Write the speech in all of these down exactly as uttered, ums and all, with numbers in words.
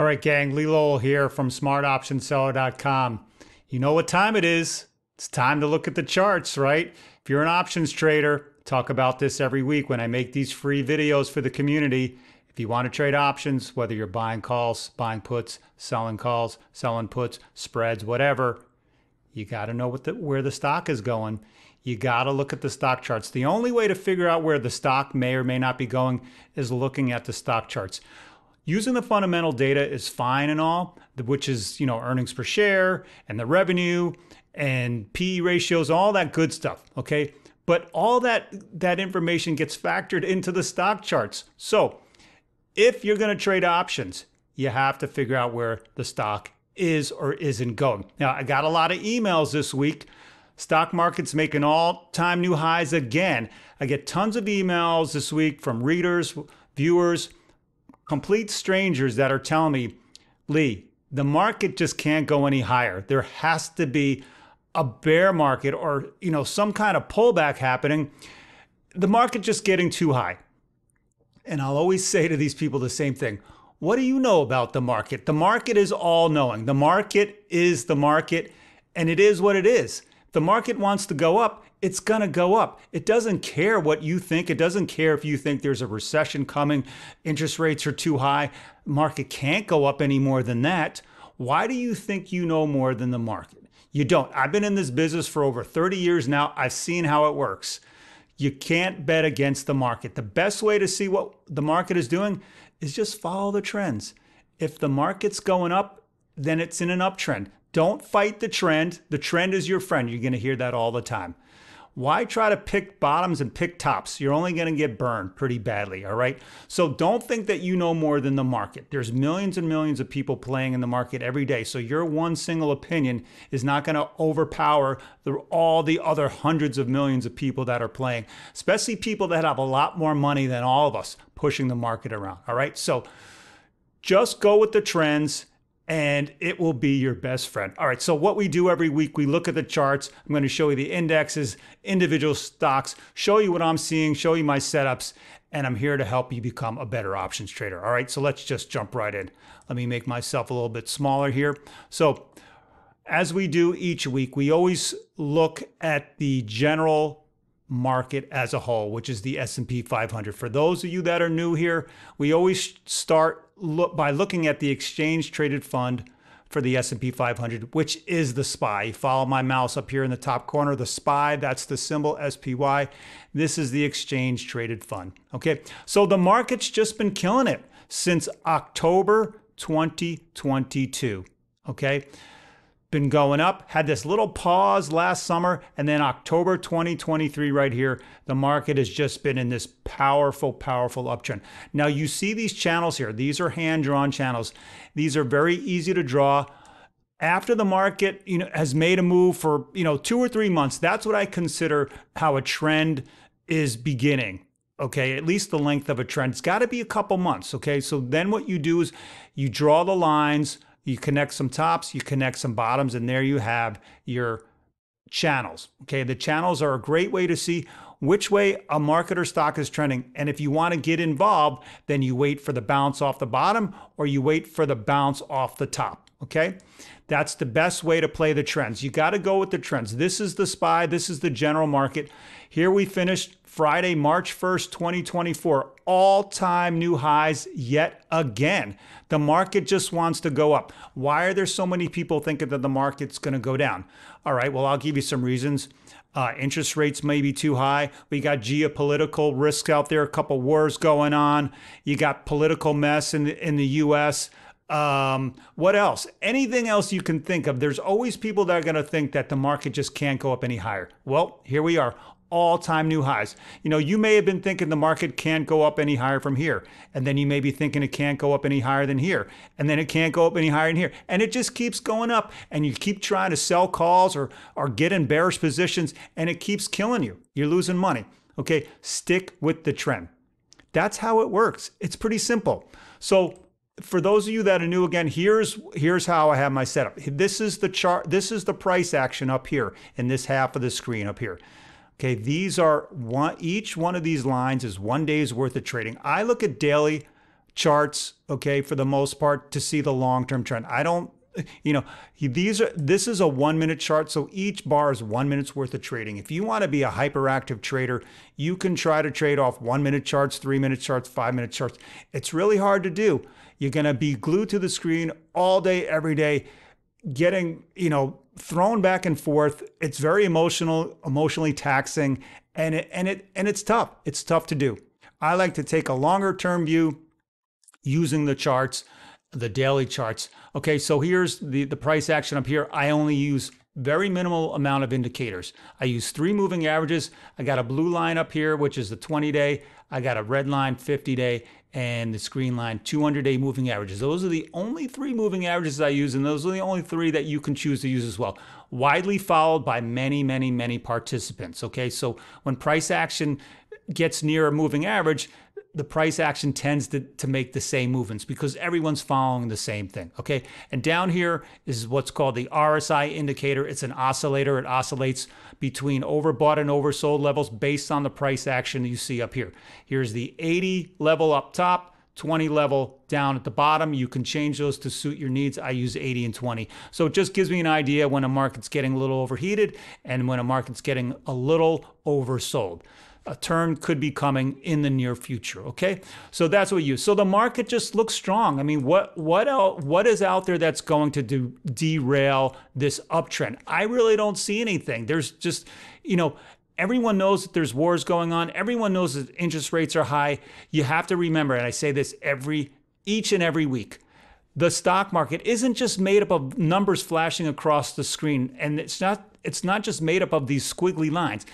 All right, gang, Lee Lowell here from smart option seller dot com. You know what time it is. It's time to look at the charts, right? If you're an options trader, talk about this every week when I make these free videos for the community. If you want to trade options, whether you're buying calls, buying puts, selling calls, selling puts, spreads, whatever, you got to know what the, where the stock is going. You got to look at the stock charts. The only way to figure out where the stock may or may not be going is looking at the stock charts. Using the fundamental data is fine and all, which is, you know, earnings per share and the revenue and P E ratios, all that good stuff, okay? But all that, that information gets factored into the stock charts. So if you're gonna trade options, you have to figure out where the stock is or isn't going. Now, I got a lot of emails this week. Stock market's making all-time new highs again. I get tons of emails this week from readers, viewers, complete strangers that are telling me, Lee, the market just can't go any higher. There has to be a bear market or, you know, some kind of pullback happening. The market just getting too high. And I'll always say to these people the same thing. What do you know about the market? The market is all-knowing. The market is the market, and it is what it is. The market wants to go up. It's gonna go up. It doesn't care what you think. It doesn't care if you think there's a recession coming, interest rates are too high, market can't go up any more than that. Why do you think you know more than the market? You don't. I've been in this business for over thirty years now. I've seen how it works. You can't bet against the market. The best way to see what the market is doing is just follow the trends. If the market's going up, then it's in an uptrend. Don't fight the trend. The trend is your friend. You're gonna hear that all the time. Why try to pick bottoms and pick tops? You're only gonna get burned pretty badly, all right? So don't think that you know more than the market. There's millions and millions of people playing in the market every day, so your one single opinion is not gonna overpower the, all the other hundreds of millions of people that are playing, especially people that have a lot more money than all of us pushing the market around, all right? So just go with the trends, and it will be your best friend. All right, so what we do every week, we look at the charts. I'm gonna show you the indexes, individual stocks, show you what I'm seeing, show you my setups, and I'm here to help you become a better options trader. All right, so let's just jump right in. Let me make myself a little bit smaller here. So as we do each week, we always look at the general market as a whole, which is the S and P five hundred. For those of you that are new here, we always start Look, by looking at the exchange traded fund for the S and P five hundred, which is the S P Y. You follow my mouse up here in the top corner, the S P Y, that's the symbol S P Y. This is the exchange traded fund. Okay, so the market's just been killing it since October twenty twenty-two. Okay, been going up, had this little pause last summer, and then October twenty twenty-three right here, the market has just been in this powerful, powerful uptrend. Now you see these channels here. These are hand-drawn channels. These are very easy to draw. After the market, you know, has made a move for, you know, two or three months, that's what I consider how a trend is beginning. Okay, at least the length of a trend. It's gotta be a couple months, okay? So then what you do is you draw the lines, you connect some tops, you connect some bottoms, and there you have your channels. Okay, the channels are a great way to see which way a market or stock is trending. And if you want to get involved, then you wait for the bounce off the bottom or you wait for the bounce off the top. Okay, that's the best way to play the trends. You got to go with the trends. This is the S P Y, this is the general market. Here we finished Friday, March first, twenty twenty-four, all-time new highs yet again. The market just wants to go up. Why are there so many people thinking that the market's going to go down? All right, well, I'll give you some reasons. Uh, interest rates may be too high. We got geopolitical risk out there, a couple wars going on. You got political mess in the, in the U S Um, what else? Anything else you can think of. There's always people that are going to think that the market just can't go up any higher. Well, here we are. All-time new highs. You know, you may have been thinking the market can't go up any higher from here, and then you may be thinking it can't go up any higher than here, and then it can't go up any higher than here, and it just keeps going up, and you keep trying to sell calls or, or get in bearish positions, and it keeps killing you. You're losing money. Okay, stick with the trend. That's how it works. It's pretty simple. So for those of you that are new, again, here's here's how I have my setup. This is the chart. This is the price action up here in this half of the screen up here. Okay, these are one, each one of these lines is one day's worth of trading. I look at daily charts, okay, for the most part, to see the long-term trend. I don't, you know, these are, this is a one-minute chart, so each bar is one minute's worth of trading. If you want to be a hyperactive trader, you can try to trade off one-minute charts, three-minute charts, five-minute charts. It's really hard to do. You're going to be glued to the screen all day, every day, getting, you know, thrown back and forth. It's very emotional, emotionally taxing, and it, and it and it's tough. It's tough to do. I like to take a longer-term view using the charts, the daily charts. Okay, so here's the, the price action up here. I only use very minimal amount of indicators. I use three moving averages. I got a blue line up here, which is the twenty-day. I got a red line, fifty-day, and this green line, two hundred-day moving averages. Those are the only three moving averages I use, and those are the only three that you can choose to use as well. Widely followed by many, many, many participants, okay? So when price action gets near a moving average, the price action tends to, to make the same movements because everyone's following the same thing, okay? And down here is what's called the R S I indicator. It's an oscillator. It oscillates between overbought and oversold levels based on the price action that you see up here. Here's the eighty level up top, twenty level down at the bottom. You can change those to suit your needs. I use eighty and twenty. So it just gives me an idea when a market's getting a little overheated and when a market's getting a little oversold. A turn could be coming in the near future, okay? So that's what we use. So the market just looks strong. I mean, what what else, what is out there that's going to do, derail this uptrend? I really don't see anything. There's just, you know, everyone knows that there's wars going on. Everyone knows that interest rates are high. You have to remember, and I say this every, each and every week, the stock market isn't just made up of numbers flashing across the screen, and it's not, it's not just made up of these squiggly lines.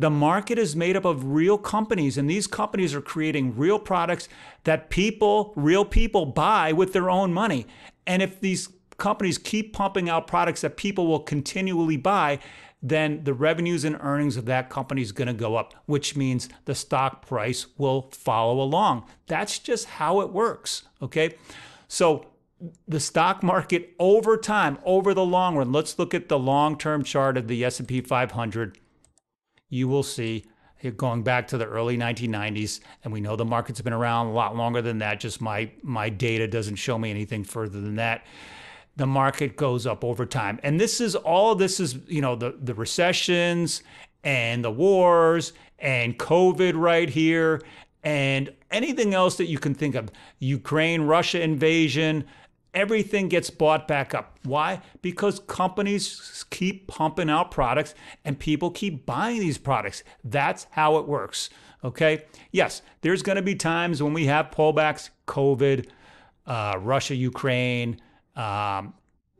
The market is made up of real companies, and these companies are creating real products that people, real people buy with their own money. And if these companies keep pumping out products that people will continually buy, then the revenues and earnings of that company is going to go up, which means the stock price will follow along. That's just how it works, okay? So the stock market over time, over the long run, let's look at the long-term chart of the S and P five hundred. You will see it going back to the early nineteen nineties, and we know the market's been around a lot longer than that. Just my my data doesn't show me anything further than that. The market goes up over time, and this is all this is you know the the recessions and the wars and COVID right here and anything else that you can think of. Ukraine, Russia invasion. Everything gets bought back up. Why? Because companies keep pumping out products and people keep buying these products. That's how it works, okay? Yes, there's going to be times when we have pullbacks, COVID, uh, Russia, Ukraine, um,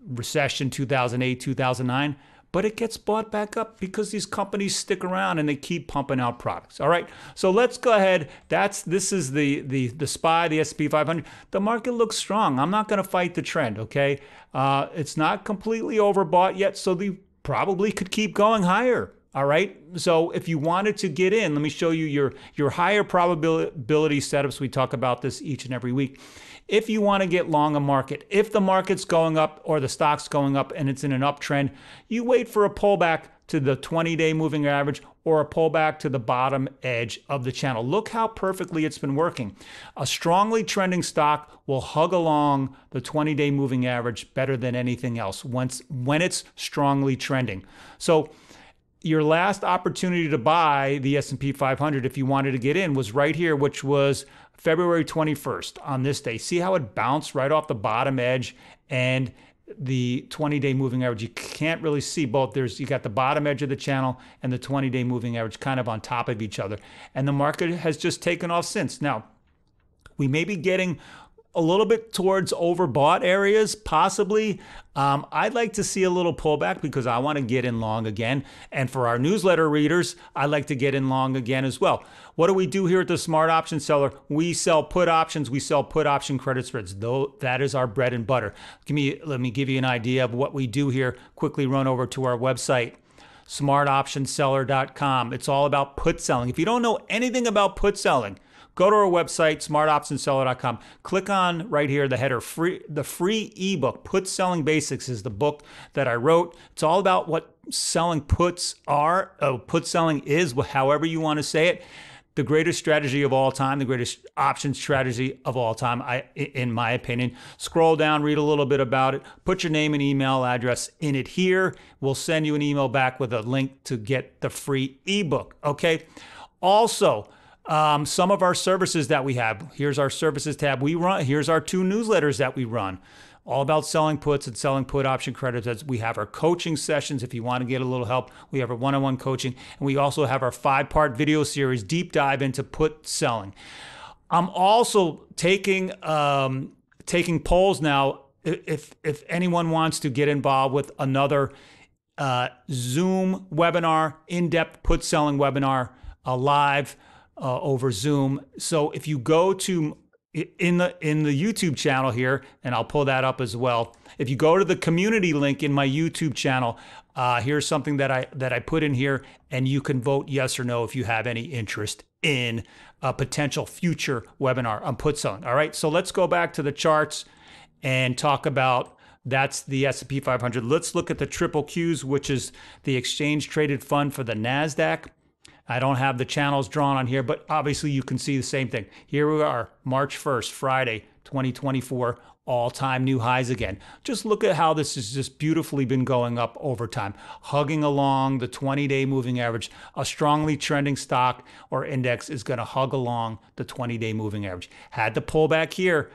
recession two thousand eight, two thousand nine, but it gets bought back up because these companies stick around and they keep pumping out products, all right? So let's go ahead. That's This is the the, the S P Y, the S and P five hundred. The market looks strong. I'm not going to fight the trend, okay? Uh, it's not completely overbought yet, so they probably could keep going higher, all right? So if you wanted to get in, let me show you your, your higher probability setups. We talk about this each and every week. If you want to get long a market, if the market's going up or the stock's going up and it's in an uptrend, you wait for a pullback to the twenty-day moving average or a pullback to the bottom edge of the channel. Look how perfectly it's been working. A strongly trending stock will hug along the twenty-day moving average better than anything else once when it's strongly trending. So your last opportunity to buy the S and P five hundred, if you wanted to get in, was right here, which was February twenty-first on this day. See how it bounced right off the bottom edge and the twenty-day moving average. You can't really see both. There's, you got the bottom edge of the channel and the twenty-day moving average kind of on top of each other. And the market has just taken off since. Now, we may be getting a little bit towards overbought areas, possibly. Um, I'd like to see a little pullback because I want to get in long again. And for our newsletter readers, I like to get in long again as well. What do we do here at the Smart Option Seller? We sell put options. We sell put option credit spreads. Though that is our bread and butter. Give me, let me give you an idea of what we do here. Quickly run over to our website, smart option seller dot com. It's all about put selling. If you don't know anything about put selling, go to our website, smart option seller dot com. Click on right here the header, free, the free ebook, Put Selling Basics is the book that I wrote. It's all about what selling puts are, oh, put selling is, however you want to say it. the greatest strategy of all time, the greatest option strategy of all time, I, in my opinion. Scroll down, read a little bit about it, put your name and email address in it here. We'll send you an email back with a link to get the free ebook, okay? Also, um, some of our services that we have, here's our services tab we run, here's our two newsletters that we run, all about selling puts and selling put option credits. We have our coaching sessions. If you want to get a little help, we have our one-on-one coaching. And we also have our five-part video series, deep dive into put selling. I'm also taking um, taking polls now. If, if anyone wants to get involved with another uh, Zoom webinar, in-depth put selling webinar, uh, live uh, over Zoom. So if you go to in the in the YouTube channel here, and I'll pull that up as well. If you go to the community link in my YouTube channel, uh, here's something that I that I put in here, and you can vote yes or no if you have any interest in a potential future webinar on put selling. All right, so let's go back to the charts and talk about, that's the S and P five hundred. Let's look at the Triple Qs, which is the exchange traded fund for the Nasdaq. I don't have the channels drawn on here, but obviously you can see the same thing. Here we are, March first, Friday, twenty twenty-four, all-time new highs again. Just look at how this has just beautifully been going up over time, hugging along the twenty-day moving average. A strongly trending stock or index is gonna hug along the twenty-day moving average. Had to pull back here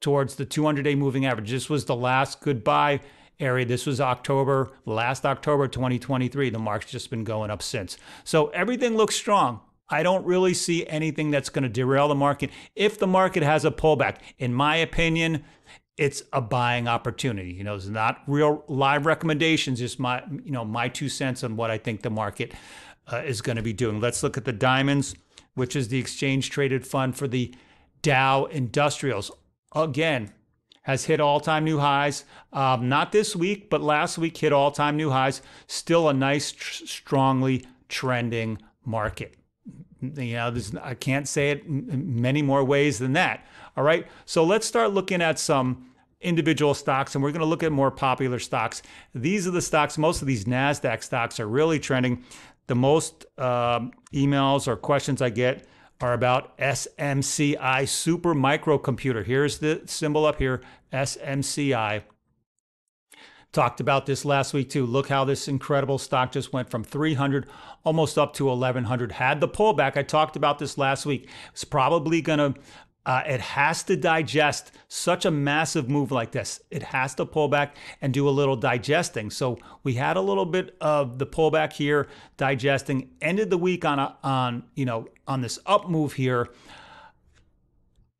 towards the two hundred-day moving average. This was the last goodbye area. This was October, last October twenty twenty-three. The market's just been going up since. So everything looks strong. I don't really see anything that's going to derail the market. If the market has a pullback, in my opinion, it's a buying opportunity. You know, it's not real live recommendations, just my, you know, my two cents on what I think the market uh, is going to be doing. Let's look at the diamonds, which is the exchange traded fund for the Dow Industrials. Again, has hit all-time new highs, um, not this week, but last week hit all-time new highs. Still a nice, tr strongly trending market. You know, this, I can't say it in many more ways than that. All right, so let's start looking at some individual stocks, and we're going to look at more popular stocks. These are the stocks, most of these NASDAQ stocks are really trending. The most um, emails or questions I get are about S M C I, Super Micro Computer. Here's the symbol up here, S M C I. Talked about this last week too. Look how this incredible stock just went from three hundred almost up to eleven hundred. Had the pullback. I talked about this last week. It's probably gonna, uh, it has to digest such a massive move like this. It has to pull back and do a little digesting. So we had a little bit of the pullback here, digesting, ended the week on a, on, you know, on this up move here,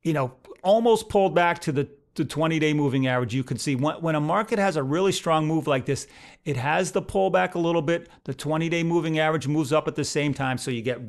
you know, almost pulled back to the twenty-day moving average. You can see when, when a market has a really strong move like this, it has the pullback a little bit. The twenty-day moving average moves up at the same time, so you get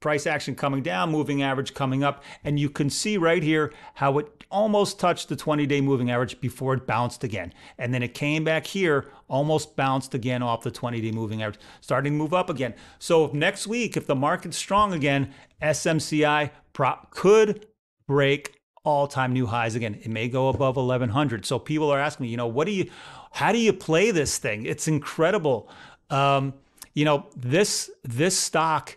price action coming down, moving average coming up, and you can see right here how it almost touched the twenty-day moving average before it bounced again, and then it came back here, almost bounced again off the twenty-day moving average, starting to move up again. So if next week, if the market's strong again, S M C I prop could break all-time new highs again. It may go above eleven hundred. So people are asking me, you know, what do you, how do you play this thing? It's incredible. Um, you know, this this stock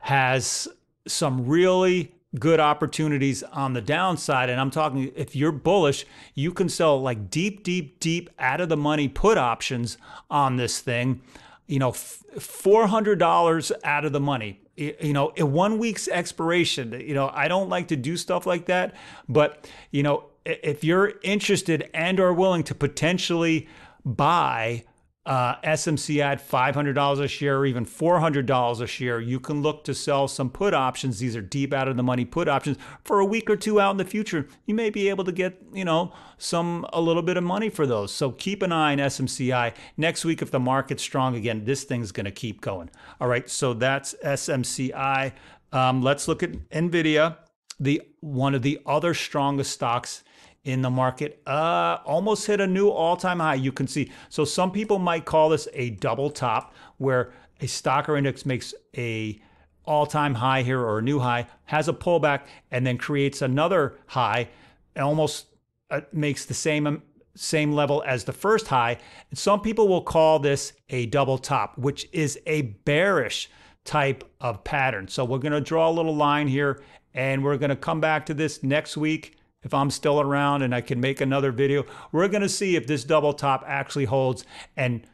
has some really good opportunities on the downside. And I'm talking, if you're bullish, you can sell like deep, deep, deep out of the money put options on this thing. You know, four hundred dollars out of the money. You know, in one week's expiration. You know, I don't like to do stuff like that, but you know, if you're interested and or willing to potentially buy uh, S M C I at five hundred dollars a share or even four hundred dollars a share, you can look to sell some put options. These are deep out of the money put options for a week or two out in the future. You may be able to get, you know, some, a little bit of money for those. So keep an eye on S M C I. Next week, if the market's strong again, this thing's going to keep going. All right, so that's S M C I. Um, let's look at Nvidia, the one of the other strongest stocks in the market, uh, almost hit a new all-time high, you can see. So some people might call this a double top, where a stock or index makes a all-time high here or a new high, has a pullback, and then creates another high, and almost uh, makes the same same level as the first high. And some people will call this a double top, which is a bearish type of pattern. So we're going to draw a little line here, and we're going to come back to this next week if I'm still around and I can make another video. We're going to see if this double top actually holds and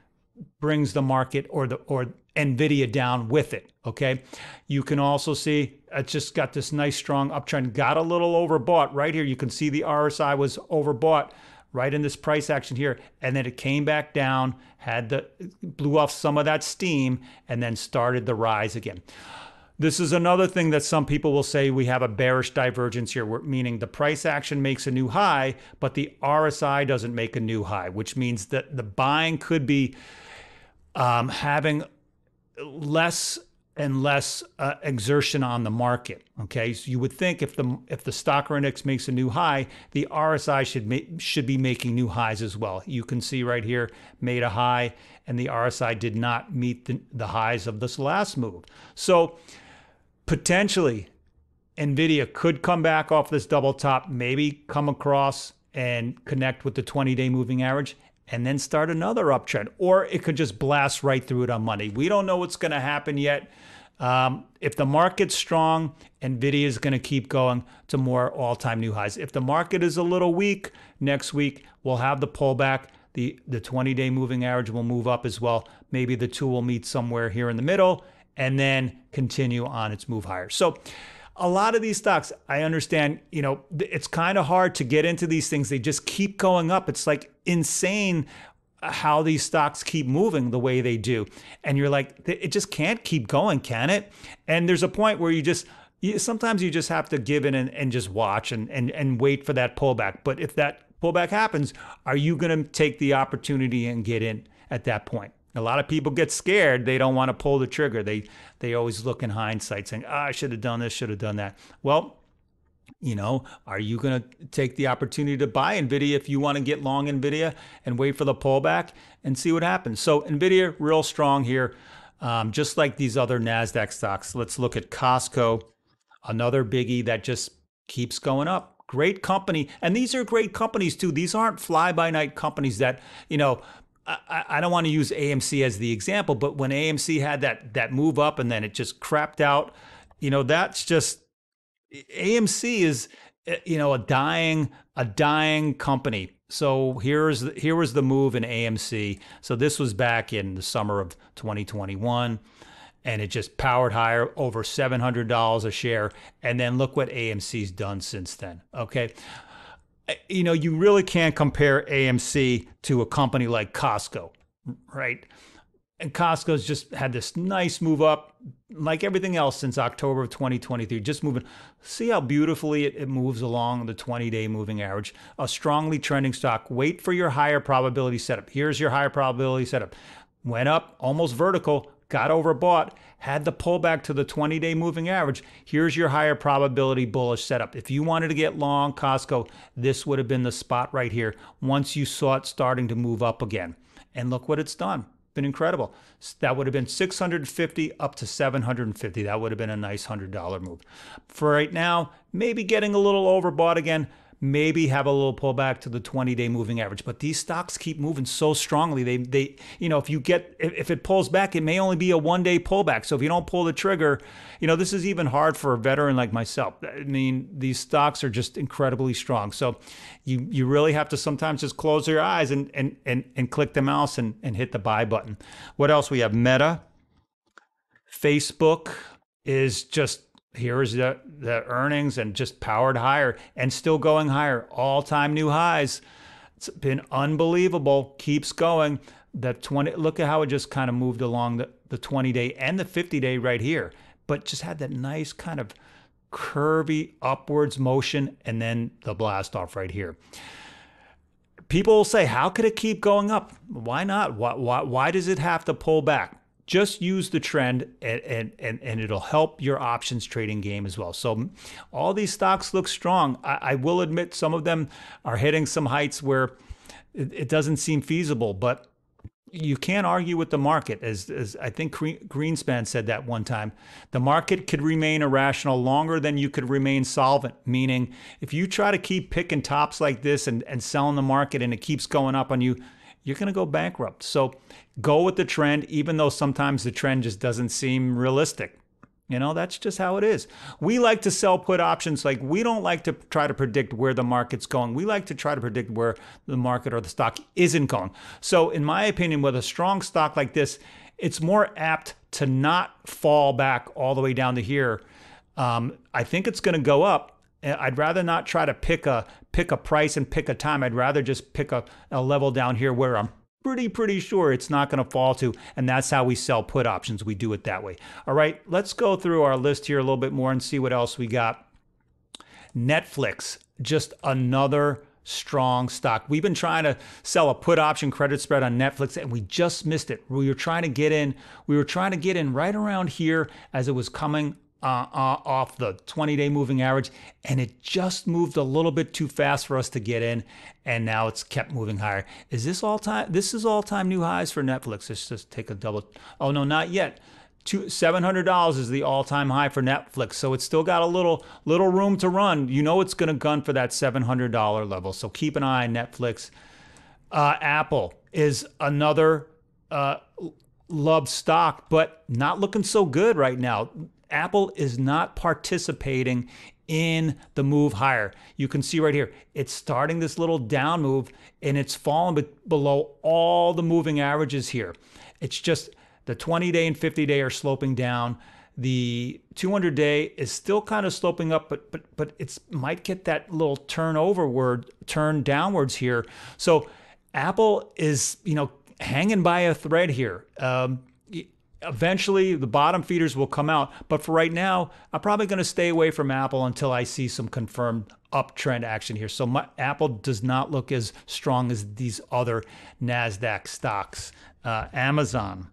brings the market or the or Nvidia down with it. Okay, you can also see it's just got this nice strong uptrend, got a little overbought right here. You can see the R S I was overbought right in this price action here, and then it came back down, had the blew off some of that steam, and then started the rise again. This is another thing that some people will say, we have a bearish divergence here, meaning the price action makes a new high, but the R S I doesn't make a new high, which means that the buying could be um, having less and less uh, exertion on the market. Okay, so you would think if the if the stock or index makes a new high, the R S I should make should be making new highs as well. You can see right here made a high, and the R S I did not meet the, the highs of this last move. So potentially, Nvidia could come back off this double top, maybe come across and connect with the twenty-day moving average, and then start another uptrend. Or it could just blast right through it on Monday. We don't know what's going to happen yet. Um, if the market's strong, Nvidia is going to keep going to more all-time new highs. If the market is a little weak, next week we'll have the pullback. The the twenty-day moving average will move up as well. Maybe the two will meet somewhere here in the middle, and then continue on its move higher. So a lot of these stocks, I understand, you know, it's kind of hard to get into these things. They just keep going up. It's like insane how these stocks keep moving the way they do. And you're like, it just can't keep going, can it? And there's a point where you just, you, sometimes you just have to give in and, and just watch and, and, and wait for that pullback. But if that pullback happens, are you going to take the opportunity and get in at that point? A lot of people get scared. They don't want to pull the trigger. They they always look in hindsight saying, oh, I should have done this, should have done that. Well, you know, are you going to take the opportunity to buy Nvidia if you want to get long Nvidia and wait for the pullback and see what happens? So Nvidia, real strong here, um, just like these other NASDAQ stocks. Let's look at Costco, another biggie that just keeps going up. Great company. And these are great companies, too. These aren't fly-by-night companies that, you know, I, I don't want to use A M C as the example, but when A M C had that that move up and then it just crapped out, you know, that's just, A M C is, you know, a dying a dying company. So here's here was the move in A M C. So this was back in the summer of twenty twenty-one, and it just powered higher, over seven hundred dollars a share. And then look what A M C's done since then. Okay. You know, you really can't compare A M C to a company like Costco, right? And Costco's just had this nice move up, like everything else since October of twenty twenty-three, just moving. See how beautifully it, it moves along the twenty-day moving average. A strongly trending stock. Wait for your higher probability setup. Here's your higher probability setup. Went up, almost vertical, got overbought, had the pullback to the twenty-day moving average. Here's your higher probability bullish setup. If you wanted to get long Costco, this would have been the spot right here once you saw it starting to move up again. And look what it's done. Been incredible. That would have been six hundred fifty dollars up to seven hundred fifty dollars. That would have been a nice one hundred dollar move. For right now, maybe getting a little overbought again, maybe have a little pullback to the twenty-day moving average. But these stocks keep moving so strongly. They, they, you know, if you get, if it pulls back, it may only be a one-day pullback. So if you don't pull the trigger, you know, this is even hard for a veteran like myself. I mean, these stocks are just incredibly strong. So you, you really have to sometimes just close your eyes and, and, and, and click the mouse and, and hit the buy button. What else? We have Meta. Facebook is just, here is the, the earnings and just powered higher and still going higher. All-time new highs. It's been unbelievable. Keeps going. That twenty. Look at how it just kind of moved along the, the twenty-day and the fifty-day right here. But just had that nice kind of curvy upwards motion and then the blast off right here. People will say, how could it keep going up? Why not? Why, why, why does it have to pull back? Just use the trend, and, and, and, and it'll help your options trading game as well. So all these stocks look strong. I, I will admit some of them are hitting some heights where it, it doesn't seem feasible, but you can't argue with the market. As, as I think Greenspan said that one time, the market could remain irrational longer than you could remain solvent, meaning if you try to keep picking tops like this and, and selling the market and it keeps going up on you, you're going to go bankrupt. So go with the trend, even though sometimes the trend just doesn't seem realistic. You know, that's just how it is. We like to sell put options. Like, we don't like to try to predict where the market's going. We like to try to predict where the market or the stock isn't going. So in my opinion, with a strong stock like this, it's more apt to not fall back all the way down to here. Um, I think it's going to go up. I'd rather not try to pick a pick a price and pick a time. I'd rather just pick a, a level down here where I'm pretty, pretty sure it's not going to fall to. And that's how we sell put options. We do it that way. All right, let's go through our list here a little bit more and see what else we got. Netflix, just another strong stock. We've been trying to sell a put option credit spread on Netflix and we just missed it. We were trying to get in. We were trying to get in right around here as it was coming Uh, uh, off the twenty day moving average, and it just moved a little bit too fast for us to get in, and now it's kept moving higher. Is this all time? This is all time new highs for Netflix. Let's just take a double. Oh no, not yet. seven hundred dollars is the all time high for Netflix, so it's still got a little little room to run. You know it's going to gun for that seven hundred dollar level. So keep an eye on Netflix. Uh, Apple is another uh, loved stock, but not looking so good right now. Apple is not participating in the move higher. You can see right here, it's starting this little down move and it's fallen below all the moving averages here. It's just the twenty day and fifty day are sloping down. The two hundred day is still kind of sloping up, but but but it's might get that little turnover word, turn downwards here. So Apple is, you know, hanging by a thread here. Um, Eventually, the bottom feeders will come out. But for right now, I'm probably going to stay away from Apple until I see some confirmed uptrend action here. So my, Apple does not look as strong as these other Nasdaq stocks. Uh, Amazon.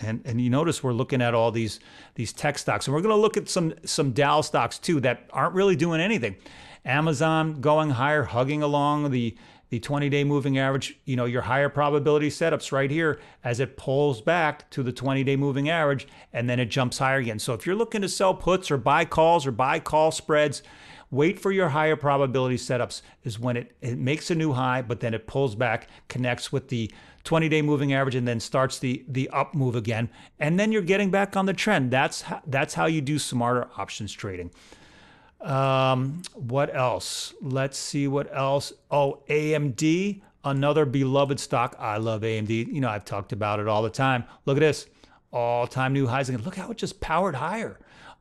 And, and you notice we're looking at all these, these tech stocks. And we're going to look at some, some Dow stocks, too, that aren't really doing anything. Amazon going higher, hugging along the The twenty day moving average, you know, your higher probability setups right here as it pulls back to the twenty day moving average and then it jumps higher again. So if you're looking to sell puts or buy calls or buy call spreads, wait for your higher probability setups is when it, it makes a new high, but then it pulls back, connects with the twenty day moving average and then starts the, the up move again. And then you're getting back on the trend. That's how, that's how you do smarter options trading. Um, what else? Let's see what else. Oh, A M D, another beloved stock. I love A M D. You know, I've talked about it all the time. Look at this, all time new highs. And look how it just powered higher.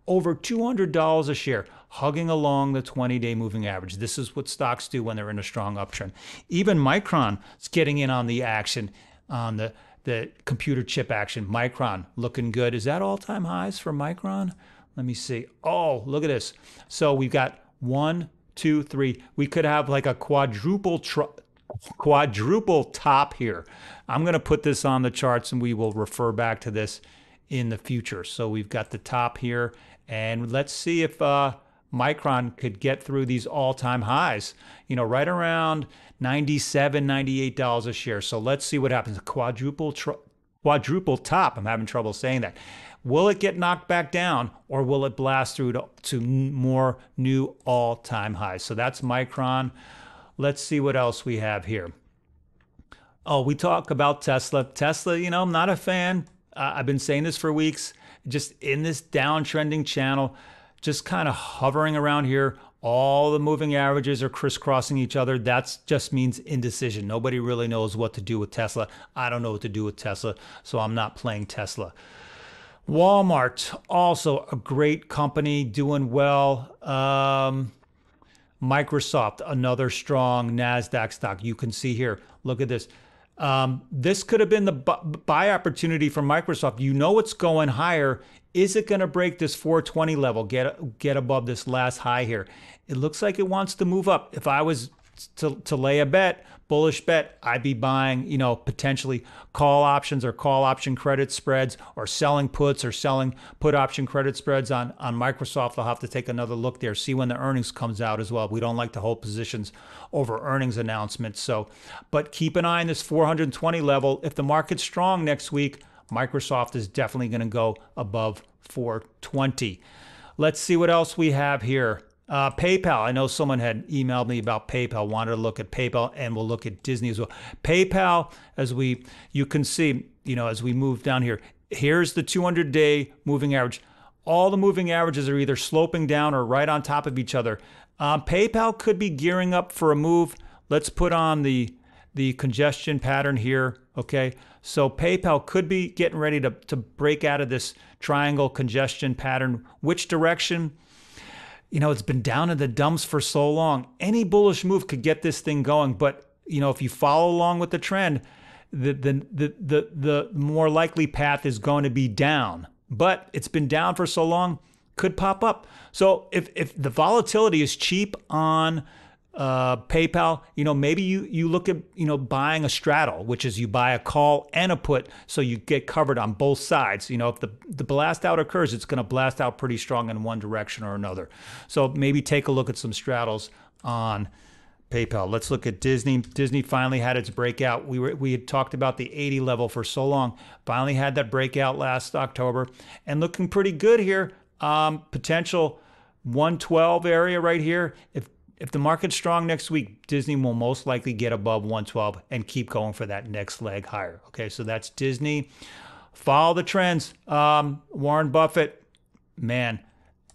Over two hundred dollars a share, hugging along the twenty day moving average. This is what stocks do when they're in a strong uptrend. Even Micron is getting in on the action, on the, the computer chip action. Micron looking good. Is that all time highs for Micron? Let me see. Oh, look at this. So we've got one, two, three. We could have like a quadruple tr quadruple top here. I'm going to put this on the charts and we will refer back to this in the future. So we've got the top here. And let's see if uh, Micron could get through these all-time highs, you know, right around ninety-seven, ninety-eight dollars a share. So let's see what happens. Quadruple tr quadruple top. I'm having trouble saying that. Will it get knocked back down or will it blast through to, to more new all-time highs? So that's Micron. Let's see what else we have here. Oh, we talk about Tesla. Tesla, you know, I'm not a fan. Uh, I've been saying this for weeks. Just in this downtrending channel, just kind of hovering around here. All the moving averages are crisscrossing each other. That just means indecision. Nobody really knows what to do with Tesla. I don't know what to do with Tesla, so I'm not playing Tesla. Walmart, also a great company, doing well. Um, Microsoft, another strong NASDAQ stock. You can see here, look at this. Um, this could have been the buy opportunity for Microsoft. You know it's going higher. Is it going to break this four twenty level, get, get above this last high here? It looks like it wants to move up. If I was to, to lay a bet, bullish bet, I'd be buying, you know, potentially call options or call option credit spreads or selling puts or selling put option credit spreads on, on Microsoft. I'll have to take another look there, see when the earnings comes out as well. We don't like to hold positions over earnings announcements. So, but keep an eye on this four hundred twenty level. If the market's strong next week, Microsoft is definitely going to go above four twenty. Let's see what else we have here. Uh, PayPal, I know someone had emailed me about PayPal, wanted to look at PayPal, and we'll look at Disney as well. PayPal, as we, you can see, you know, as we move down here, here's the two hundred day moving average. All the moving averages are either sloping down or right on top of each other. Um, PayPal could be gearing up for a move. Let's put on the, the congestion pattern here, okay? So PayPal could be getting ready to, to break out of this triangle congestion pattern. Which direction? You know, it's been down in the dumps for so long. Any bullish move could get this thing going. But, you know, if you follow along with the trend, the, the, the, the, the more likely path is going to be down. But it's been down for so long, could pop up. So if, if the volatility is cheap on uh, PayPal, you know, maybe you, you look at, you know, buying a straddle, which is you buy a call and a put so you get covered on both sides. You know, if the, the blast out occurs, it's going to blast out pretty strong in one direction or another. So maybe take a look at some straddles on PayPal. Let's look at Disney. Disney finally had its breakout. We were we had talked about the eighty level for so long. Finally had that breakout last October and looking pretty good here. Um, potential one twelve area right here. If if the market's strong next week, Disney will most likely get above one twelve and keep going for that next leg higher. Okay, so that's Disney. Follow the trends. Um, Warren Buffett, man.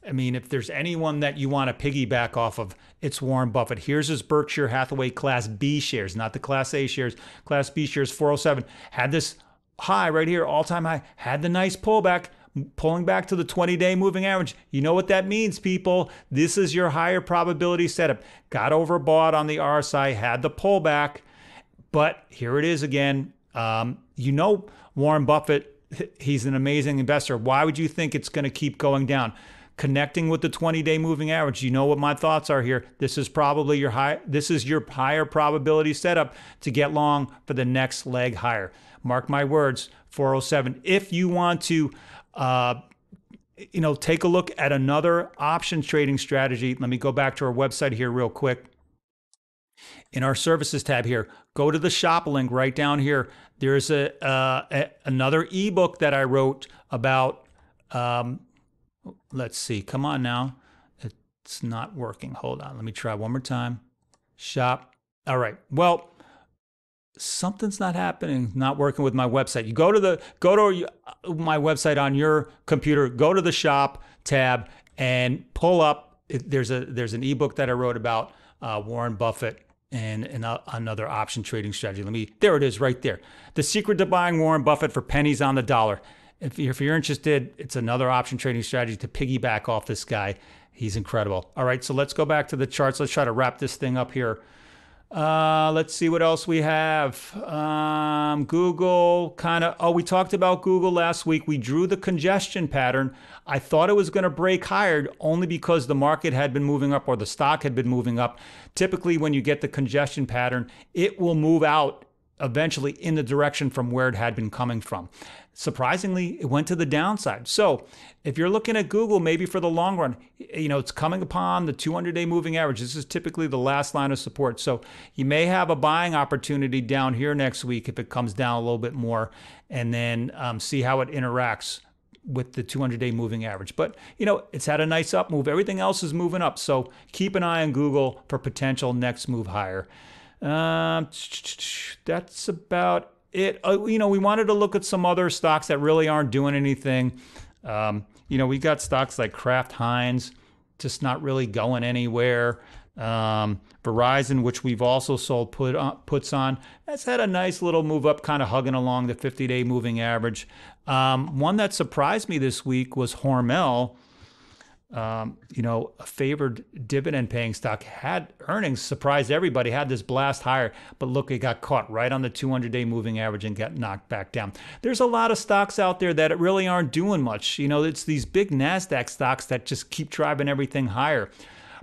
I mean, if there's anyone that you want to piggyback off of, it's Warren Buffett. Here's his Berkshire Hathaway Class B shares, not the Class A shares. Class B shares, four oh seven. Had this high right here, all-time high. Had the nice pullback, pulling back to the twenty day moving average. You know what that means, people. This is your higher probability setup. Got overbought on the R S I, had the pullback. But here it is again. Um, you know Warren Buffett, he's an amazing investor. Why would you think it's going to keep going down? Connecting with the twenty day moving average. You know what my thoughts are here. This is probably your high, this is your higher probability setup to get long for the next leg higher. Mark my words, four oh seven. If you want to, uh, you know, take a look at another option trading strategy, let me go back to our website here real quick. In our services tab here, go to the shop link right down here. There's a, uh, a another ebook that I wrote about, um, let's see. Come on now. It's not working. Hold on. Let me try one more time. Shop. All right. Well, something's not happening. Not working with my website. You go to the go to my website on your computer. Go to the shop tab and pull up. There's a there's an ebook that I wrote about uh, Warren Buffett and, and uh, another option trading strategy. Let me. There it is right there. The secret to buying Warren Buffett for pennies on the dollar. If you're, if you're interested, it's another option trading strategy to piggyback off this guy. He's incredible. All right, so let's go back to the charts. Let's try to wrap this thing up here. Uh, let's see what else we have. Um, Google kind of, oh, we talked about Google last week. We drew the congestion pattern. I thought it was going to break higher only because the market had been moving up or the stock had been moving up. Typically, when you get the congestion pattern, it will move out eventually in the direction from where it had been coming from. Surprisingly, it went to the downside. So if you're looking at Google, maybe for the long run, you know, it's coming upon the two hundred day moving average. This is typically the last line of support. So you may have a buying opportunity down here next week if it comes down a little bit more, and then um, see how it interacts with the two hundred day moving average. But, you know, it's had a nice up move. Everything else is moving up. So keep an eye on Google for potential next move higher. Um, that's about it. Uh, you know, we wanted to look at some other stocks that really aren't doing anything. Um, you know, we got stocks like Kraft Heinz, just not really going anywhere. Um, Verizon, which we've also sold put on, puts on, that's had a nice little move up, kind of hugging along the fifty day moving average. Um, one that surprised me this week was Hormel. Um, you know, a favored dividend paying stock, had earnings, surprised everybody, had this blast higher, but look, it got caught right on the two hundred day moving average and got knocked back down. There's a lot of stocks out there that really aren't doing much. You know, it's these big Nasdaq stocks that just keep driving everything higher.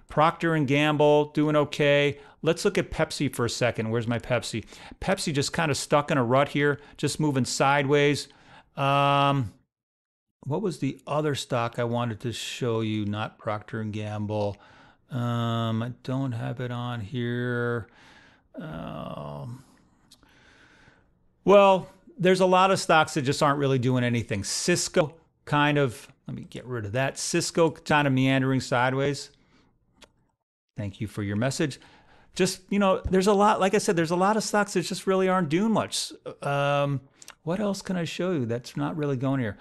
Procter and Gamble doing okay. Let's look at Pepsi for a second. Where's my Pepsi? Pepsi just kind of stuck in a rut here, just moving sideways. Um, What was the other stock I wanted to show you? Not Procter and Gamble. Um, I don't have it on here. Um, well, there's a lot of stocks that just aren't really doing anything. Cisco kind of, let me get rid of that. Cisco kind of meandering sideways. Thank you for your message. Just, you know, there's a lot, like I said, there's a lot of stocks that just really aren't doing much. Um, what else can I show you that's not really going here?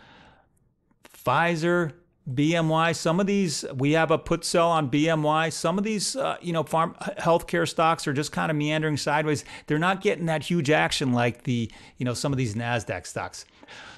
Pfizer, B M Y, some of these, we have a put sell on B M Y. Some of these, uh, you know, farm healthcare stocks are just kind of meandering sideways. They're not getting that huge action like the, you know, some of these Nasdaq stocks.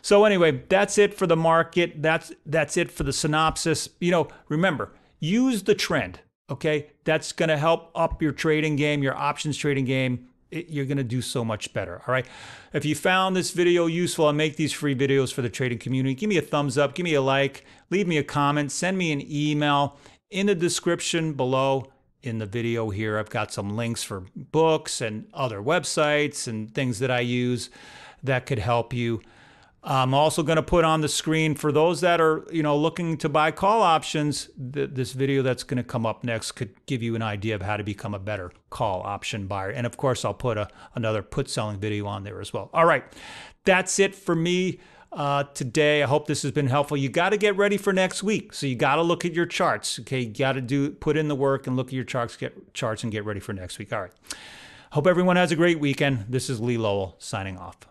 So anyway, that's it for the market. That's, that's it for the synopsis. You know, remember, use the trend. Okay, that's going to help up your trading game, your options trading game. It, you're going to do so much better. All right. If you found this video useful, I make these free videos for the trading community. Give me a thumbs up. Give me a like. Leave me a comment. Send me an email. In the description below in the video here, I've got some links for books and other websites and things that I use that could help you. I'm also going to put on the screen for those that are, you know, looking to buy call options, th this video that's going to come up next could give you an idea of how to become a better call option buyer. And of course, I'll put a, another put selling video on there as well. All right, that's it for me uh, today. I hope this has been helpful. You got to get ready for next week. So you got to look at your charts. Okay, you got to do put in the work and look at your charts, get charts and get ready for next week. All right, hope everyone has a great weekend. This is Lee Lowell signing off.